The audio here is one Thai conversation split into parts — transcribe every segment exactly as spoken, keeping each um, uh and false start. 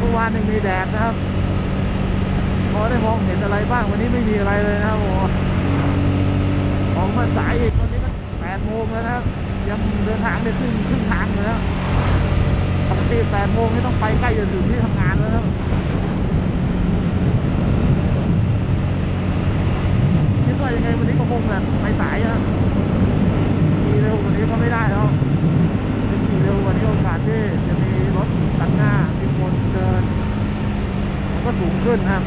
เมื่อวานไม่มีแดดนะครับพอได้มองเห็นอะไรบ้างวันนี้ไม่มีอะไรเลยนะครับของมาสายอีกวันนี้ก็แปดโมงแล้วนะครับยังเดินทางได้ครึ่งครึ่งทางเลยนะปกติแปดโมงนี่ต้องไปใกล้จะถึงที่ทำงานแล้วนะคิดว่ายังไงวันนี้ก็คงแบบไปสายนะขี่เร็วกว่านี้ก็ไม่ได้แล้วขี่เร็วกว่านี้โอกาสที่จะมีรถตัดหน้ามีคนเดินมันก็สูงขึ้นครับ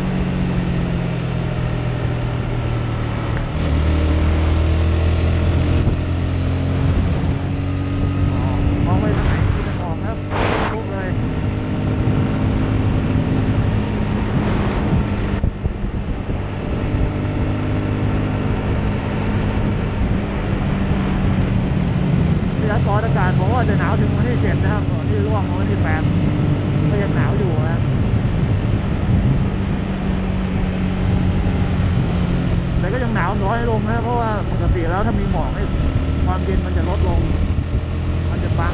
อากาศบอกว่าจะหนาวถึงวันที่เจ็ดนะครับตอนที่ล่วงวันที่แปดก็ยังหนาวอยู่นะแต่ก็ยังหนาวน้อยลงนะเพราะว่าปกติแล้วถ้ามีหมอกความเย็นมันจะลดลงมันจะบาง